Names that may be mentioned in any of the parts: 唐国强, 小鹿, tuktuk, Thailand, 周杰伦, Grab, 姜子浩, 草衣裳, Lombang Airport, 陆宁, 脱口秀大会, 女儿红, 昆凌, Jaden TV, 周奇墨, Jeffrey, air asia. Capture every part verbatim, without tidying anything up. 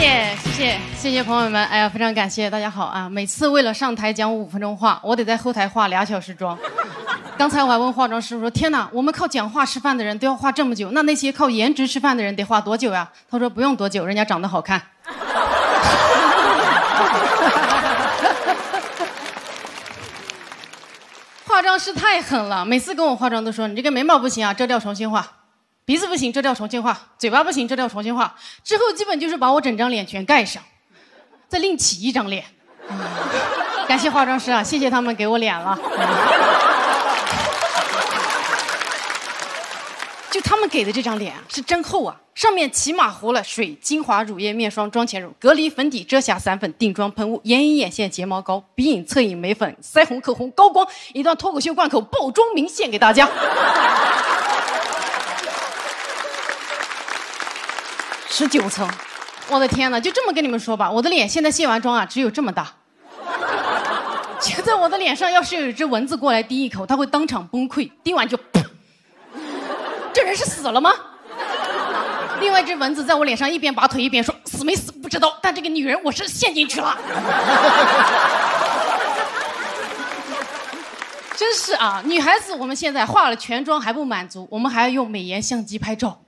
谢谢谢谢谢朋友们，哎呀，非常感谢大家好啊！每次为了上台讲五分钟话，我得在后台化俩小时妆。刚才我还问化妆师傅说：“天哪，我们靠讲话吃饭的人都要化这么久，那那些靠颜值吃饭的人得化多久呀？”他说：“不用多久，人家长得好看。”化妆师太狠了，每次跟我化妆都说：“你这个眉毛不行啊，遮掉重新画。”鼻子不行，遮掉重新画；嘴巴不行，遮掉重新画。之后基本就是把我整张脸全盖上，再另起一张脸。嗯、感谢化妆师啊，谢谢他们给我脸了。嗯、就他们给的这张脸是真厚啊，上面起码糊了水、精华、乳液、面霜、妆前乳、隔离、粉底、遮瑕、散粉、定妆、喷雾、眼影、眼线、睫毛膏、鼻影、侧影、眉粉、腮红、口红、高光，一段脱口秀贯口爆妆名献给大家。十九层，我的天哪！就这么跟你们说吧，我的脸现在卸完妆啊，只有这么大。觉得我的脸上要是有一只蚊子过来叮一口，它会当场崩溃，叮完就，这人是死了吗？另外一只蚊子在我脸上一边拔腿一边说：“死没死不知道，但这个女人我是陷进去了。”真是啊，女孩子我们现在化了全妆还不满足，我们还要用美颜相机拍照。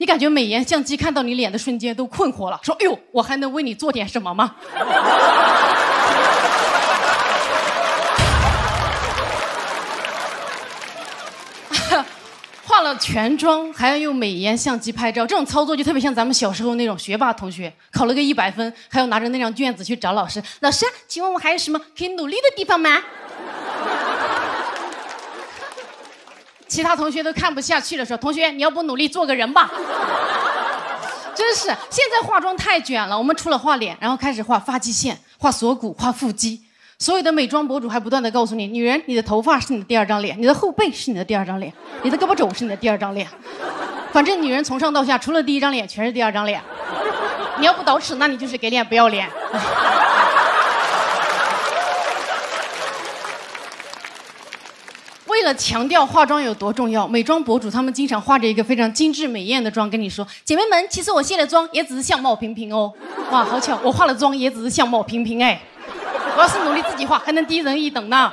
你感觉美颜相机看到你脸的瞬间都困惑了，说：“哎呦，我还能为你做点什么吗？”化了全妆还要用美颜相机拍照，这种操作就特别像咱们小时候那种学霸同学，考了个一百分，还要拿着那张卷子去找老师：“老师，请问我还有什么可以努力的地方吗？”其他同学都看不下去了，说：“同学，你要不努力做个人吧？”真是，现在化妆太卷了。我们除了画脸，然后开始画发际线、画锁骨、画腹肌。所有的美妆博主还不断的告诉你：“女人，你的头发是你的第二张脸，你的后背是你的第二张脸，你的胳膊肘是你的第二张脸。”反正女人从上到下，除了第一张脸，全是第二张脸。你要不捯饬，那你就是给脸不要脸。为了强调化妆有多重要，美妆博主他们经常化着一个非常精致美艳的妆跟你说：“姐妹们，其实我卸了妆也只是相貌平平哦。”哇，好巧，我化了妆也只是相貌平平哎，我要是努力自己化，还能低人一等呢。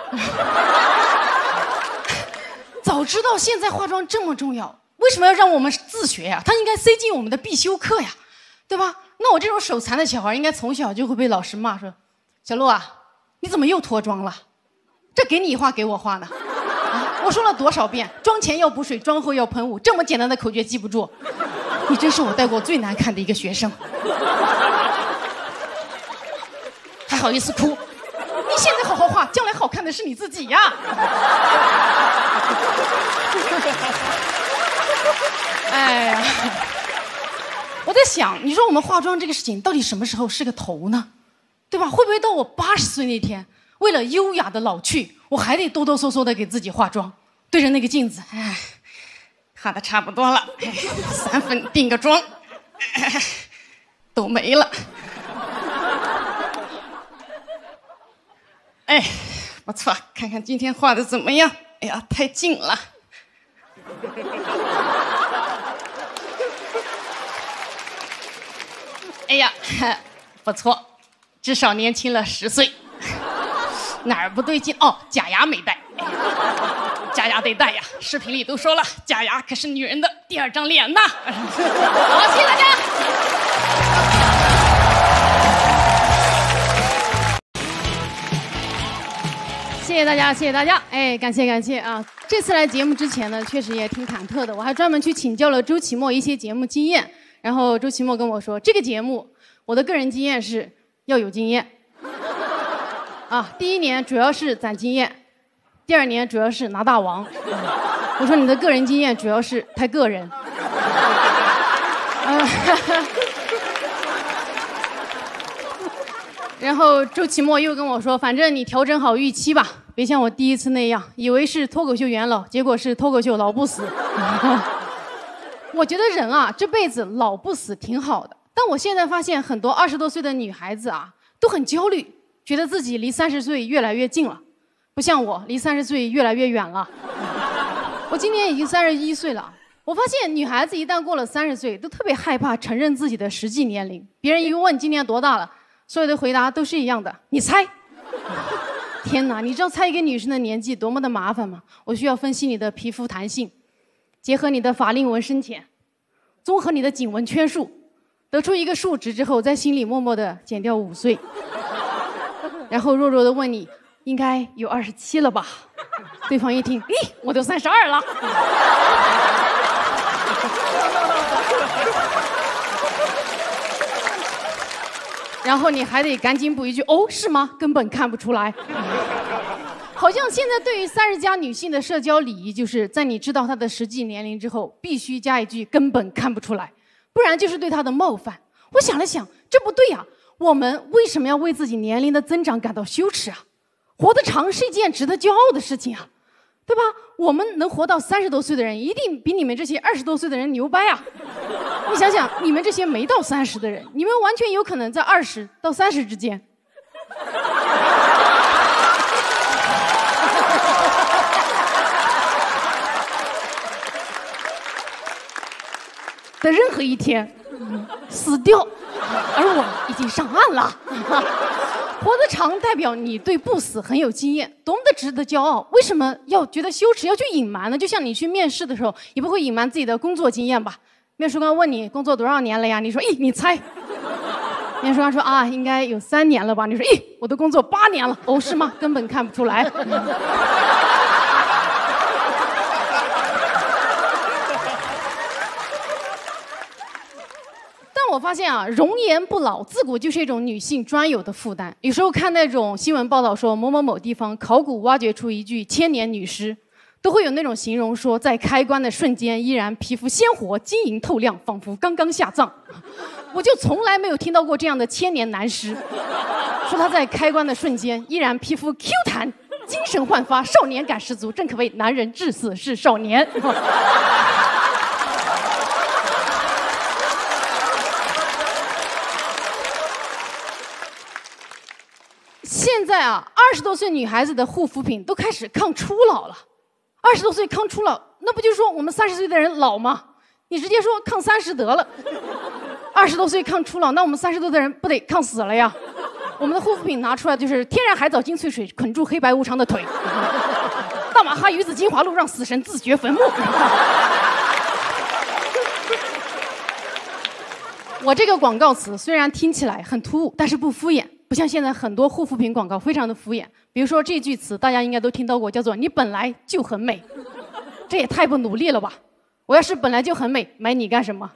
早知道现在化妆这么重要，为什么要让我们自学呀？它应该塞进我们的必修课呀，对吧？那我这种手残的小孩应该从小就会被老师骂说：“小鹿啊，你怎么又脱妆了？这给你画给我画呢？”我说了多少遍，妆前要补水，妆后要喷雾，这么简单的口诀记不住，你真是我带过最难看的一个学生，还好意思哭？你现在好好画，将来好看的是你自己呀。哎呀，我在想，你说我们化妆这个事情到底什么时候是个头呢？对吧？会不会到我八十岁那天，为了优雅的老去，我还得哆哆嗦嗦的给自己化妆，对着那个镜子，哎，画的差不多了，哎，散粉定个妆，哎，都没了，哎，不错，看看今天画的怎么样？哎呀，太近了。哎呀，不错，至少年轻了十岁。哪儿不对劲？哦，假牙没戴，哎，假牙得戴呀！视频里都说了，假牙可是女人的第二张脸呐。好，谢谢大家。谢谢大家，谢谢大家，哎，感谢感谢啊！这次来节目之前呢，确实也挺忐忑的，我还专门去请教了周奇墨一些节目经验，然后周奇墨跟我说，这个节目我的个人经验是要有经验。啊，第一年主要是攒经验，第二年主要是拿大王。嗯、我说你的个人经验主要是太个人。嗯、然后周奇墨又跟我说，反正你调整好预期吧，别像我第一次那样，以为是脱口秀元老，结果是脱口秀老不死。嗯、我觉得人啊，这辈子老不死挺好的，但我现在发现很多二十多岁的女孩子啊，都很焦虑。觉得自己离三十岁越来越近了，不像我离三十岁越来越远了。我今年已经三十一岁了，我发现女孩子一旦过了三十岁，都特别害怕承认自己的实际年龄。别人一问今年多大了，所有的回答都是一样的，你猜。天哪，你知道猜一个女生的年纪多么的麻烦吗？我需要分析你的皮肤弹性，结合你的法令纹深浅，综合你的颈纹圈数，得出一个数值之后，在心里默默的减掉五岁，然后弱弱的问你，应该有二十七了吧？对方一听，咦，我都三十二了。然后你还得赶紧补一句，哦，是吗？根本看不出来。好像现在对于三十加女性的社交礼仪，就是在你知道她的实际年龄之后，必须加一句根本看不出来，不然就是对她的冒犯。我想了想，这不对呀、啊，我们为什么要为自己年龄的增长感到羞耻啊？活得长是一件值得骄傲的事情啊，对吧？我们能活到三十多岁的人，一定比你们这些二十多岁的人牛掰啊！你想想，你们这些没到三十的人，你们完全有可能在二十到三十之间。的任何一天、嗯、死掉，而我已经上岸了。活得长代表你对不死很有经验，多么的值得骄傲！为什么要觉得羞耻，要去隐瞒呢？就像你去面试的时候，也不会隐瞒自己的工作经验吧？面试官问你工作多少年了呀？你说，咦，你猜。面试官说啊，应该有三年了吧？你说，咦，我的工作八年了。哦，是吗？根本看不出来。我发现啊，容颜不老自古就是一种女性专有的负担。有时候看那种新闻报道说某某某地方考古挖掘出一具千年女尸，都会有那种形容说，在开棺的瞬间依然皮肤鲜活晶莹透亮，仿佛刚刚下葬。我就从来没有听到过这样的千年男尸，说他在开棺的瞬间依然皮肤 Q 弹，精神焕发，少年感十足，正可谓男人至死是少年。现在啊，二十多岁女孩子的护肤品都开始抗初老了。二十多岁抗初老，那不就是说我们三十岁的人老吗？你直接说抗三十得了。二十多岁抗初老，那我们三十多的人不得抗死了呀？我们的护肤品拿出来就是天然海藻精粹水，捆住黑白无常的腿；大马哈鱼子精华露，让死神自掘坟墓。我这个广告词虽然听起来很突兀，但是不敷衍。不像现在很多护肤品广告非常的敷衍，比如说这句词大家应该都听到过，叫做你本来就很美。这也太不努力了吧，我要是本来就很美，买你干什么？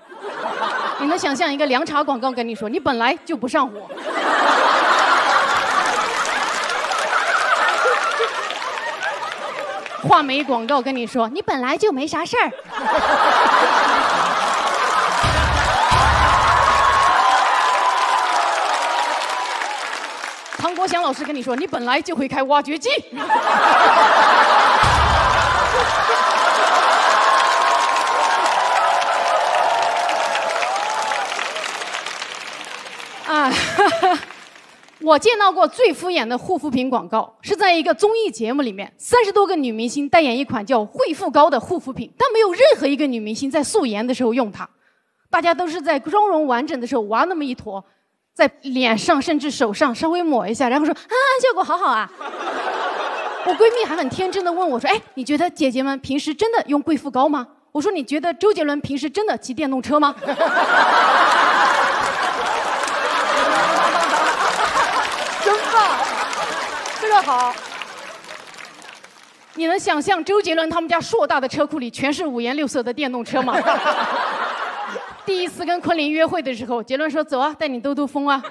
你能想象一个凉茶广告跟你说你本来就不上火？画眉广告跟你说你本来就没啥事儿。唐国强老师跟你说你本来就会开挖掘机。啊我见到过最敷衍的护肤品广告是在一个综艺节目里面，三十多个女明星代言一款叫惠肤膏的护肤品，但没有任何一个女明星在素颜的时候用它，大家都是在妆容完整的时候玩那么一坨，在脸上甚至手上稍微抹一下，然后说啊，效果好好啊。我闺蜜还很天真的问我说，哎，你觉得姐姐们平时真的用贵妇膏吗？我说你觉得周杰伦平时真的骑电动车吗？真棒，这个好。你能想象周杰伦他们家硕大的车库里全是五颜六色的电动车吗？第一次跟昆凌约会的时候，杰伦说走啊，带你兜兜风啊，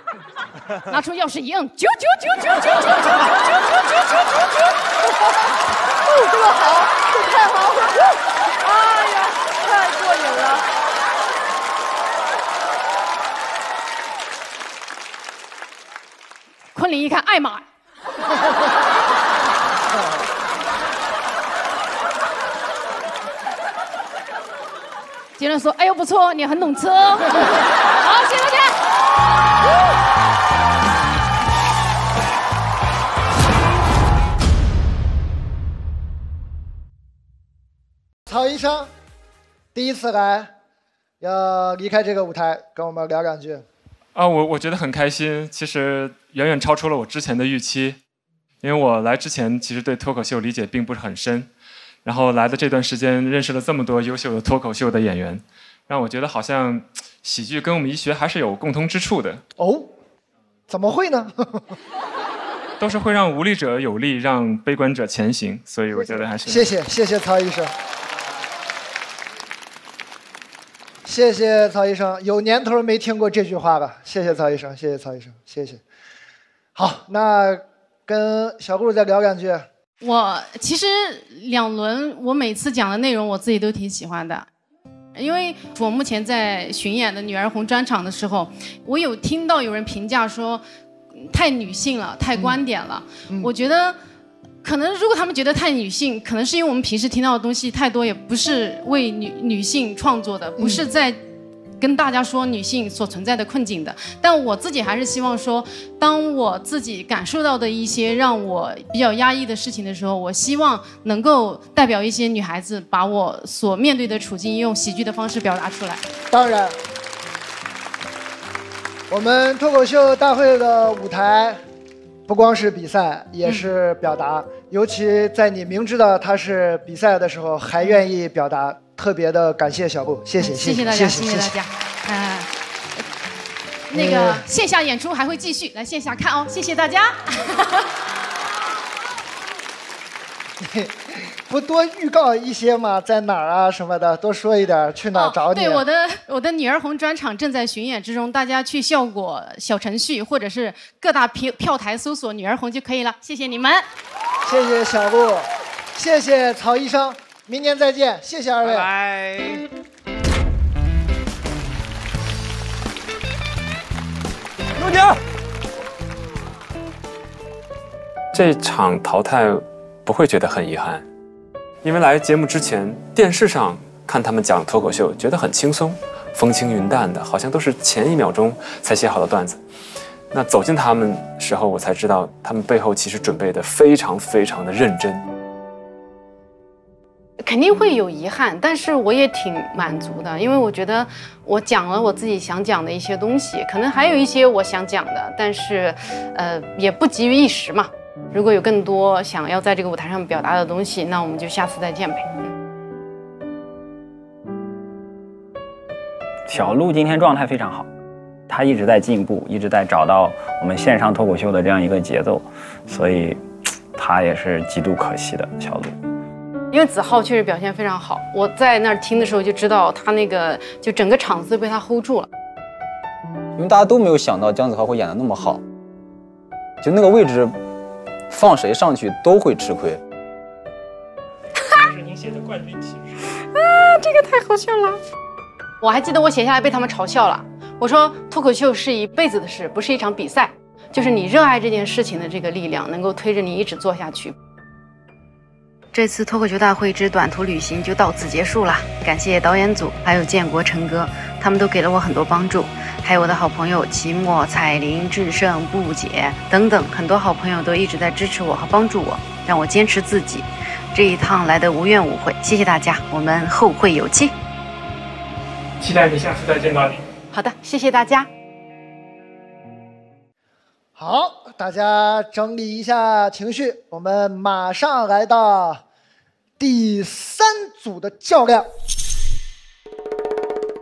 拿出钥匙一摁，九九九九九九九九九九九九九，哦，这么好，这太好了，哎呀，太过瘾了。昆凌一看，哎妈，杰伦说：“哎呦，不错，你很懂车。”好，谢谢大家。草衣裳，第一次来，要离开这个舞台，跟我们聊两句。啊，我我觉得很开心，其实远远超出了我之前的预期，因为我来之前其实对脱口秀理解并不是很深，然后来的这段时间认识了这么多优秀的脱口秀的演员，让我觉得好像喜剧跟我们医学还是有共通之处的。哦，怎么会呢？都是会让无力者有力，让悲观者前行，所以我觉得还是谢谢谢谢曹医生，谢谢曹医生，有年头没听过这句话了，谢谢曹医生，谢谢曹医生，谢谢。好，那跟小顾再聊两句。我其实两轮我每次讲的内容我自己都挺喜欢的，因为我目前在巡演的女儿红专场的时候，我有听到有人评价说太女性了，太观点了、嗯嗯、我觉得可能如果他们觉得太女性，可能是因为我们平时听到的东西太多，也不是为女女性创作的，不是在跟大家说女性所存在的困境的。但我自己还是希望说，当我自己感受到的一些让我比较压抑的事情的时候，我希望能够代表一些女孩子，把我所面对的处境用喜剧的方式表达出来。当然我们脱口秀大会的舞台不光是比赛，也是表达、嗯、尤其在你明知道它是比赛的时候还愿意表达，特别的感谢小顾，谢谢、嗯、谢谢大家，谢谢大家、呃、那个线下演出还会继续，来线下看哦，谢谢大家。不多预告一些嘛，在哪儿啊什么的，多说一点，去哪儿找你、哦、对，我的我的女儿红专场正在巡演之中，大家去效果小程序或者是各大票票台搜索女儿红就可以了。谢谢你们，谢谢小顾，谢谢曹医生，明年再见，谢谢二位，拜拜。陆宁，这场淘汰不会觉得很遗憾，因为来节目之前电视上看他们讲脱口秀觉得很轻松，风轻云淡的，好像都是前一秒钟才写好的段子。那走进他们时候，我才知道他们背后其实准备的非常非常的认真。肯定会有遗憾，但是我也挺满足的，因为我觉得我讲了我自己想讲的一些东西，可能还有一些我想讲的，但是呃，也不急于一时嘛。如果有更多想要在这个舞台上表达的东西，那我们就下次再见呗。小鹿今天状态非常好，他一直在进步，一直在找到我们线上脱口秀的这样一个节奏，所以他也是极度可惜的小鹿。因为子浩确实表现非常好，我在那儿听的时候就知道他那个就整个场子被他 hold 住了，因为大家都没有想到姜子浩会演得那么好，就那个位置放谁上去都会吃亏。这是您写的冠军旗帜啊，这个太好笑了。我还记得我写下来被他们嘲笑了，我说脱口秀是一辈子的事，不是一场比赛，就是你热爱这件事情的这个力量能够推着你一直做下去。这次脱口秀大会之短途旅行就到此结束了，感谢导演组还有建国陈哥，他们都给了我很多帮助，还有我的好朋友齐墨、彩玲、志胜、布姐等等，很多好朋友都一直在支持我和帮助我，让我坚持自己，这一趟来的无怨无悔，谢谢大家，我们后会有期，期待你下次再见到你。好的，谢谢大家。好，大家整理一下情绪，我们马上来到第三组的较量。